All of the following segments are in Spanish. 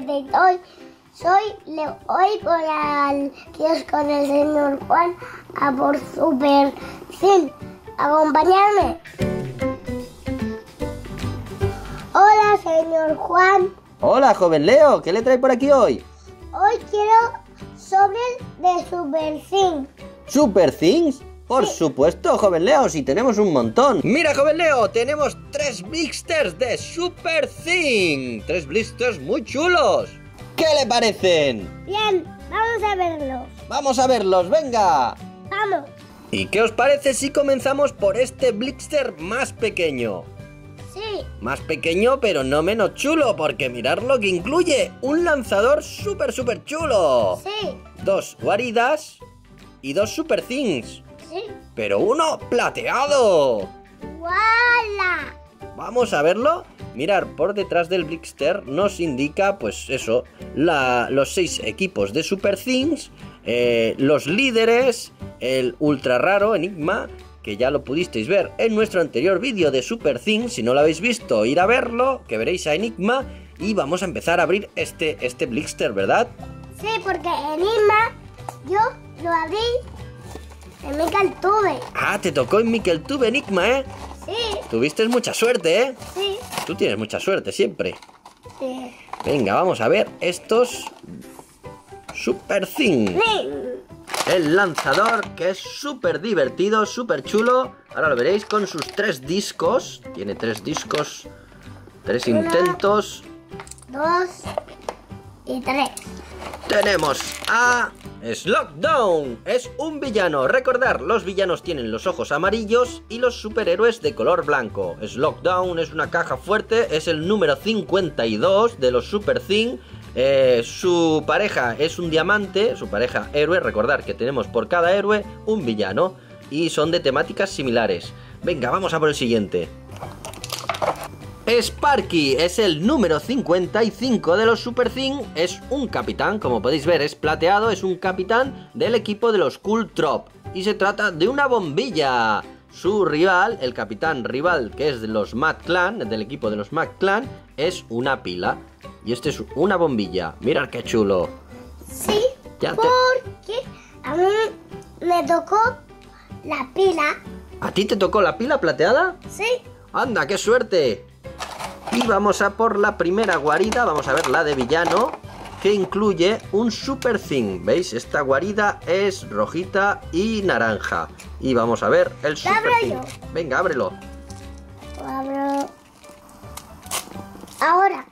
desde hoy. Hoy voy al kiosco del señor Juan a por SuperZings. Acompañarme. Hola, señor Juan. Hola, joven Leo. ¿Qué le trae por aquí hoy? Hoy quiero sobre de SuperZings. ¿SuperZings? Por supuesto, joven Leo, si tenemos un montón. Mira, joven Leo, tenemos 3 blisters de SuperZings. 3 blisters muy chulos. ¿Qué le parecen? Bien, vamos a verlos. Vamos a verlos, venga. Vamos. ¿Y qué os parece si comenzamos por este blister más pequeño? Sí. Más pequeño, pero no menos chulo, porque mirad lo que incluye. Un lanzador súper chulo. Sí. 2 guaridas y 2 SuperZings. Sí. Pero uno plateado. ¡Wala! Vamos a verlo. Mirar por detrás del blister nos indica, pues eso, los 6 equipos de SuperZings, los líderes, el ultra raro Enigma, que ya lo pudisteis ver en nuestro anterior vídeo de SuperZings. Si no lo habéis visto, ir a verlo, que veréis a Enigma. Y vamos a empezar a abrir este blister, ¿verdad? Sí, porque Enigma yo lo abrí en MickelTube. Ah, te tocó en MickelTube Enigma, ¿eh? Sí. Tuviste mucha suerte, ¿eh? Sí. Tú tienes mucha suerte siempre. Sí. Venga, vamos a ver estos SuperZings. Sí. El lanzador, que es súper divertido, súper chulo. Ahora lo veréis con sus 3 discos. Tiene 3 discos, 3 intentos. 1, 2 y 3. Tenemos a Lockdown. Es un villano. Recordar, los villanos tienen los ojos amarillos y los superhéroes de color blanco. Lockdown es una caja fuerte, es el número 52 de los SuperZings. Su pareja es un diamante, su pareja héroe. Recordar que tenemos por cada héroe un villano y son de temáticas similares. Venga, vamos a por el siguiente. Sparky es el número 55 de los SuperZings, es un capitán, como podéis ver es plateado, es un capitán del equipo de los Cool Trop y se trata de una bombilla. Su rival, el capitán rival, que es de los Mad Clan, del equipo de los MAC Clan, es una pila y este es una bombilla. Mirad qué chulo. Sí, porque a mí me tocó la pila. ¿A ti te tocó la pila plateada? Sí. Anda, qué suerte. Y vamos a por la primera guarida, vamos a ver la de villano, que incluye un SuperZing. ¿Veis? Esta guarida es rojita y naranja. Y vamos a ver el SuperZing. Venga, ábrelo. Lo abro. Ahora.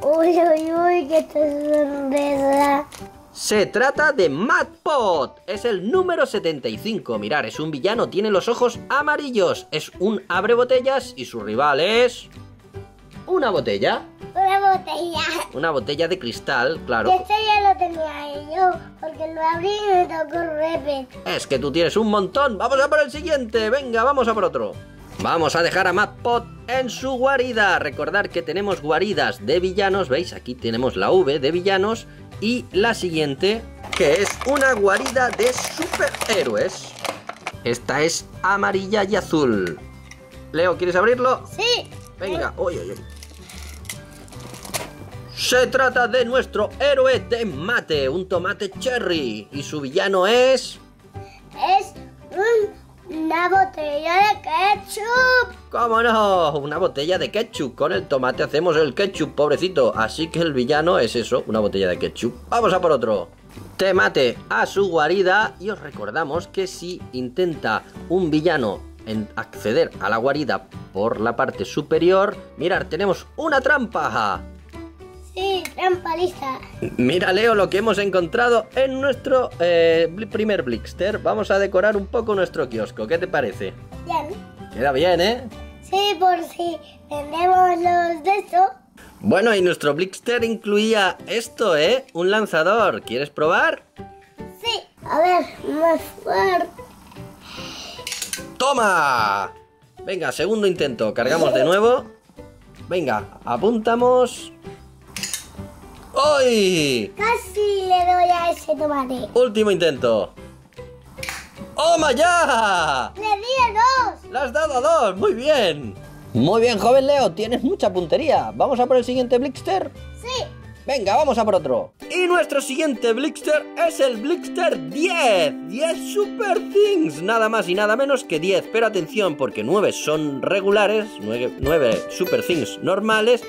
Uy, uy, uy, que esto es sorpresa. Se trata de Mad Pot, es el número 75, mirar, es un villano, tiene los ojos amarillos, es un abre botellas y su rival es... ¿Una botella? Una botella. Una botella de cristal, claro. Que este ya lo tenía yo, porque lo abrí y me tocó repet. Es que tú tienes un montón, vamos a por el siguiente, venga, vamos a por otro. Vamos a dejar a Mad Pot en su guarida, recordar que tenemos guaridas de villanos, veis, aquí tenemos la V de villanos. Y la siguiente, que es una guarida de superhéroes. Esta es amarilla y azul. Leo, ¿quieres abrirlo? Sí. Venga, uy, uy, uy. Se trata de nuestro héroe de mate, un tomate cherry. Y su villano es... Es una botella de ketchup. ¿Cómo no? Una botella de ketchup. Con el tomate hacemos el ketchup, pobrecito. Así que el villano es eso, una botella de ketchup. Vamos a por otro. Temate a su guarida. Y os recordamos que si intenta un villano en acceder a la guarida por la parte superior, mirad, tenemos una trampa. Sí, trampa lista. Mira, Leo, lo que hemos encontrado en nuestro primer blister. Vamos a decorar un poco nuestro kiosco. ¿Qué te parece? Bien. Queda bien, ¿eh? Sí, por si vendemos los de estos. Bueno, y nuestro blister incluía esto, ¿eh? Un lanzador. ¿Quieres probar? Sí. A ver, más fuerte. ¡Toma! Venga, segundo intento. Cargamos de nuevo. Venga, apuntamos... ¡Uy! Casi le doy a ese tomate. Último intento. ¡Oh, my God! ¡Le di a 2! ¡Le has dado a 2! ¡Muy bien! Muy bien, joven Leo, tienes mucha puntería. ¿Vamos a por el siguiente Blíster? Sí. Venga, vamos a por otro. Y nuestro siguiente Blíster es el Blíster 10. 10 SuperZings, nada más y nada menos que 10. Pero atención, porque 9 son regulares, 9 SuperZings normales.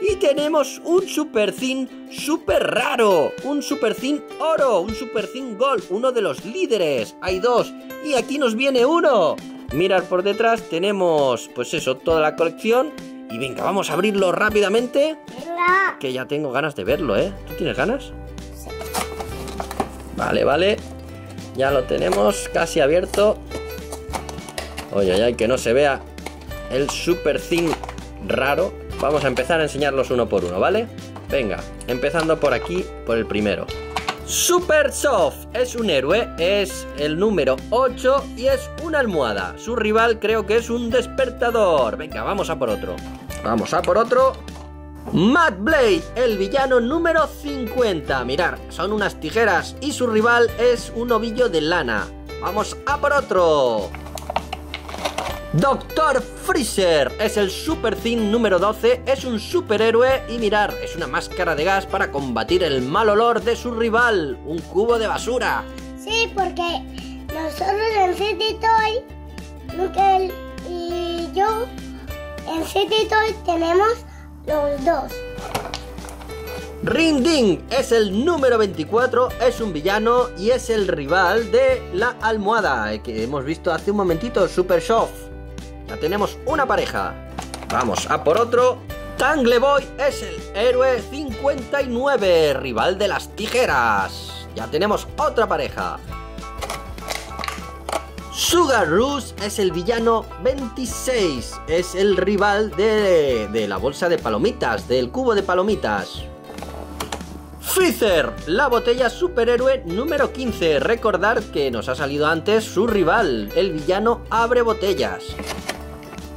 Y tenemos un SuperZing súper raro, un SuperZing oro, un SuperZing gold, uno de los líderes. Hay dos y aquí nos viene uno. Mirad por detrás, tenemos pues eso, toda la colección. Y venga, vamos a abrirlo rápidamente. Hola. Que ya tengo ganas de verlo, ¿eh? ¿Tú tienes ganas? Sí. Vale, vale. Ya lo tenemos casi abierto. Oye, ay, ay, que no se vea el SuperZing raro. Vamos a empezar a enseñarlos uno por uno, ¿vale? Venga, empezando por aquí, por el primero. Super Soft es un héroe, es el número 8 y es una almohada. Su rival creo que es un despertador. Venga, vamos a por otro. Vamos a por otro. Mad Blade, el villano número 50. Mirad, son unas tijeras y su rival es un ovillo de lana. Vamos a por otro. Doctor Freezer es el SuperZing número 12, es un superhéroe y mirar, es una máscara de gas para combatir el mal olor de su rival, un cubo de basura. Sí, porque nosotros en City Toy, Luke y yo, en City Toy tenemos los dos. Ring Ding es el número 24, es un villano y es el rival de la almohada que hemos visto hace un momentito, Super Soft. Ya tenemos una pareja. Vamos a por otro. Tangleboy es el héroe 59, rival de las tijeras. Ya tenemos otra pareja. Sugar Rush es el villano 26. Es el rival de la bolsa de palomitas, del cubo de palomitas. Fizzer, la botella superhéroe número 15. Recordar que nos ha salido antes su rival, el villano abre botellas.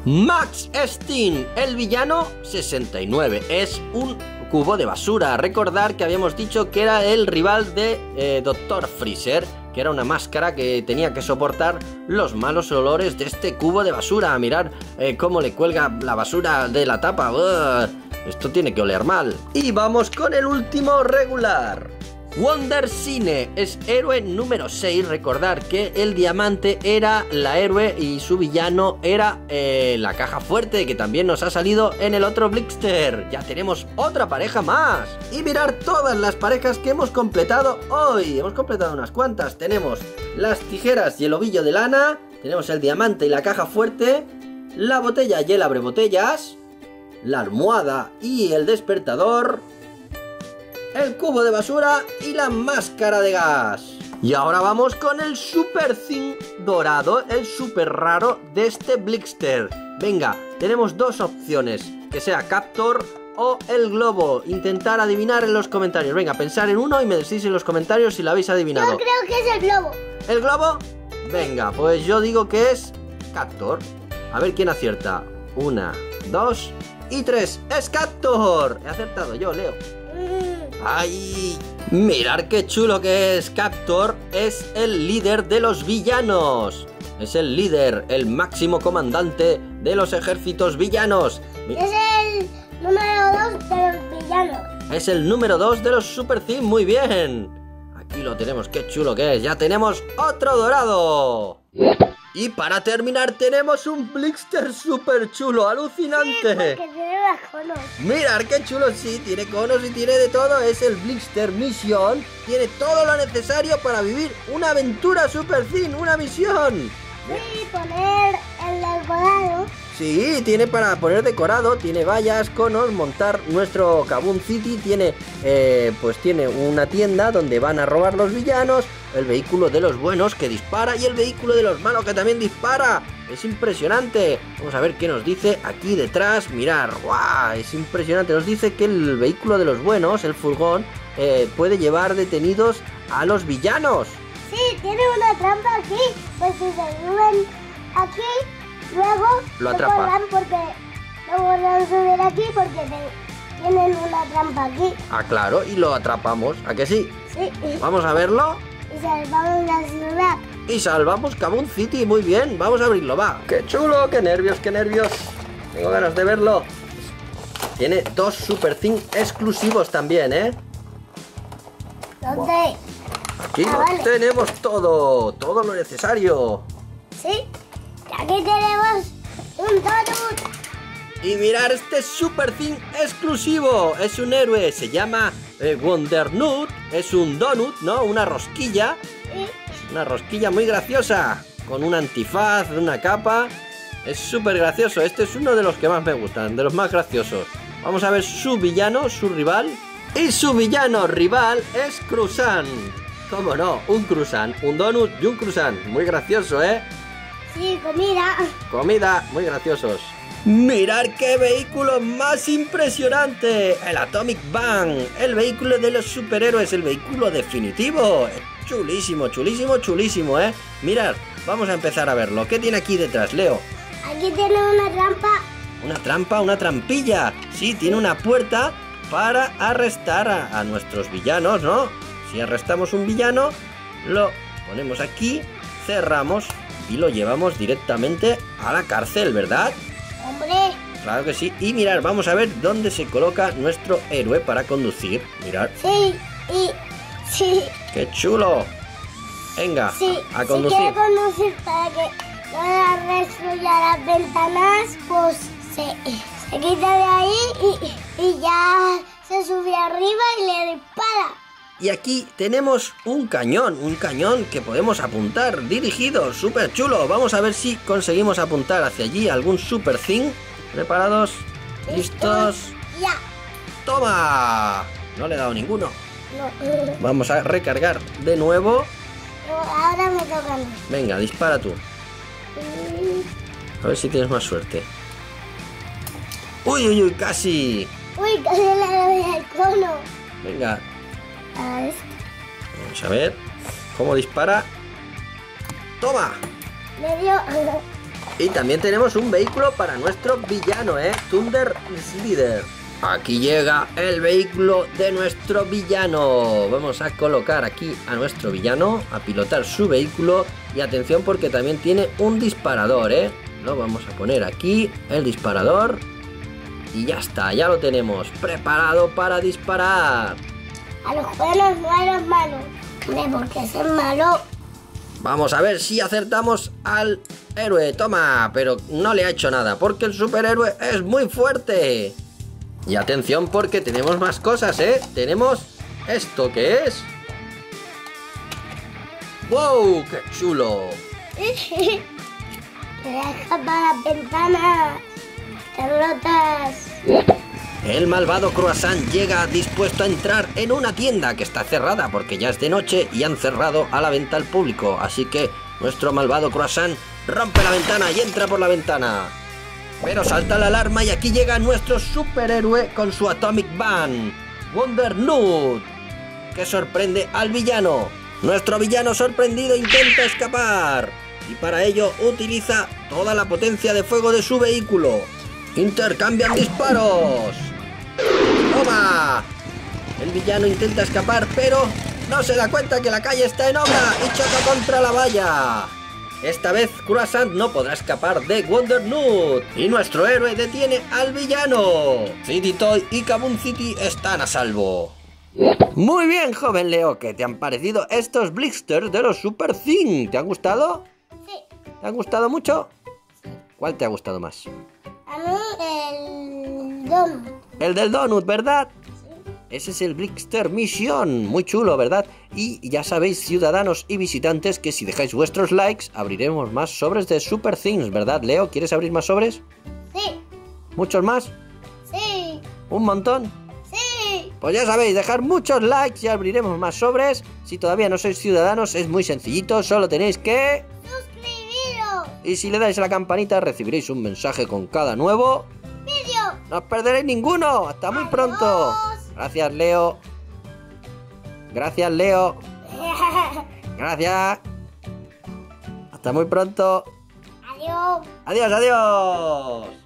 Max Steen, el villano 69, es un cubo de basura. Recordar que habíamos dicho que era el rival de Dr. Freezer, que era una máscara que tenía que soportar los malos olores de este cubo de basura. Mirad cómo le cuelga la basura de la tapa. ¡Uah! Esto tiene que oler mal. Y vamos con el último regular. Wonder Cine es héroe número 6. Recordar que el diamante era la héroe y su villano era la caja fuerte, que también nos ha salido en el otro Blíster. Ya tenemos otra pareja más. Y mirar todas las parejas que hemos completado hoy. Hemos completado unas cuantas. Tenemos las tijeras y el ovillo de lana. Tenemos el diamante y la caja fuerte. La botella y el abrebotellas. La almohada y el despertador. El cubo de basura y la máscara de gas. Y ahora vamos con el SuperZing dorado, el super raro de este Blíster. Venga, tenemos dos opciones, que sea Captor o el globo. Intentar adivinar en los comentarios. Venga, pensar en uno y me decís en los comentarios si lo habéis adivinado. Yo creo que es el globo. ¿El globo? Venga, pues yo digo que es Captor. A ver quién acierta. Una, dos y tres. ¡Es Captor! He acertado yo, Leo. ¡Ay! Mirad qué chulo que es. Captor es el líder de los villanos. Es el líder, el máximo comandante de los ejércitos villanos. Es el número 2 de los villanos. Es el número 2 de los SuperZing. Muy bien. Aquí lo tenemos. Qué chulo que es. Ya tenemos otro dorado. Y para terminar tenemos un Blíster súper chulo, alucinante. Sí, conos. Mirad qué chulo, sí, tiene conos y tiene de todo. Es el Blíster Misión. Tiene todo lo necesario para vivir una aventura SuperZing, una misión. Sí, poner el decorado. Sí, tiene para poner decorado. Tiene vallas, conos, montar nuestro Kaboom City. Tiene, pues tiene una tienda donde van a robar los villanos. El vehículo de los buenos que dispara y el vehículo de los malos que también dispara. Es impresionante. Vamos a ver qué nos dice aquí detrás. Mirad, ¡guau! Es impresionante. Nos dice que el vehículo de los buenos, el furgón, puede llevar detenidos a los villanos. Sí, tiene una trampa aquí. Pues si se suben aquí, luego lo atrapan porque no podrán subir aquí porque tienen una trampa aquí. Ah, claro, y lo atrapamos. ¿A que sí? Sí. Vamos a verlo. Y salvamos la ciudad. Y salvamos Kaboom City, muy bien. Vamos a abrirlo, va. ¡Qué chulo! ¡Qué nervios, qué nervios! Tengo ganas de verlo. Tiene dos SuperZings exclusivos también, ¿eh? ¿Dónde? Aquí lo tenemos todo. Todo lo necesario. Sí. Aquí tenemos un donut. Y mirar este SuperZing exclusivo. Es un héroe. Se llama Wonder Nut. Es un donut, ¿no? Una rosquilla. Sí. Una rosquilla muy graciosa. Con un antifaz, una capa. Es súper gracioso. Este es uno de los que más me gustan. De los más graciosos. Vamos a ver su villano, su rival. Y su villano rival es Cruzan. ¿Cómo no? Un Cruzan. Un donut y un Cruzan. Muy gracioso, ¿eh? Sí, comida. Comida, muy graciosos. Mirad qué vehículo más impresionante. El Atomic Bang. El vehículo de los superhéroes. El vehículo definitivo. Chulísimo, chulísimo, chulísimo, ¿eh? Mirad, vamos a empezar a verlo. ¿Qué tiene aquí detrás, Leo? Aquí tiene una trampa. ¿Una trampa? ¿Una trampilla? Sí, tiene una puerta para arrestar a nuestros villanos, ¿no? Si arrestamos un villano, lo ponemos aquí, cerramos y lo llevamos directamente a la cárcel, ¿verdad? ¡Hombre! Claro que sí. Y mirad, vamos a ver dónde se coloca nuestro héroe para conducir. Mirad. Sí, y... sí. ¡Qué chulo! Venga, sí, a conducir. Si quiere conducir para que no le destruya las ventanas, pues se quita de ahí y ya se sube arriba y le dispara. Y aquí tenemos un cañón que podemos apuntar, dirigido, súper chulo. Vamos a ver si conseguimos apuntar hacia allí algún SuperZing. ¿Preparados? ¿Listos? ¡Ya! ¡Toma! No le he dado ninguno. No. Vamos a recargar de nuevo. Ahora me toca. Venga, dispara tú. A ver si tienes más suerte. ¡Uy, uy, uy! ¡Casi! ¡Uy, casi le doy al cono! Venga. A este. Vamos a ver cómo dispara. ¡Toma! Me dio. Y también tenemos un vehículo para nuestro villano, ¿eh? Thunder Leader. Aquí llega el vehículo de nuestro villano. Vamos a colocar aquí a nuestro villano, a pilotar su vehículo. Y atención porque también tiene un disparador, ¿eh? Lo vamos a poner aquí, el disparador. Y ya está, ya lo tenemos preparado para disparar. A los buenos no a los malos. Hombre, porque es malo. Vamos a ver si acertamos al héroe. Toma, pero no le ha hecho nada porque el superhéroe es muy fuerte. Y atención porque tenemos más cosas, ¿eh? Tenemos esto que es... ¡Wow! ¡Qué chulo! ¡Te deja para las ventanas! ¡Te rotas! El malvado Cruzan llega dispuesto a entrar en una tienda que está cerrada porque ya es de noche y han cerrado a la venta al público. Así que nuestro malvado Cruzan rompe la ventana y entra por la ventana. Pero salta la alarma y aquí llega nuestro superhéroe con su Atomic Bang, Wonder Nut, que sorprende al villano. Nuestro villano sorprendido intenta escapar y para ello utiliza toda la potencia de fuego de su vehículo. Intercambian disparos. ¡Toma! El villano intenta escapar pero no se da cuenta que la calle está en obra y choca contra la valla. Esta vez Cruzan no podrá escapar de Wonder Nut. Y nuestro héroe detiene al villano. City Toy y Kaboom City están a salvo. Muy bien, joven Leo, ¿qué te han parecido estos blisters de los SuperZing? ¿Te han gustado? Sí. ¿Te han gustado mucho? Sí. ¿Cuál te ha gustado más? A mí el donut. El del donut, ¿verdad? Ese es el Blíster Misión, muy chulo, ¿verdad? Y ya sabéis, ciudadanos y visitantes, que si dejáis vuestros likes, abriremos más sobres de SuperZings, ¿verdad, Leo? ¿Quieres abrir más sobres? Sí. ¿Muchos más? Sí. ¿Un montón? Sí. Pues ya sabéis, dejar muchos likes y abriremos más sobres. Si todavía no sois ciudadanos, es muy sencillito, solo tenéis que... suscribiros. Y si le dais a la campanita, recibiréis un mensaje con cada nuevo... vídeo. No os perderéis ninguno. Hasta muy pronto. Gracias, Leo. Gracias, Leo. Gracias. Hasta muy pronto. Adiós. Adiós, adiós.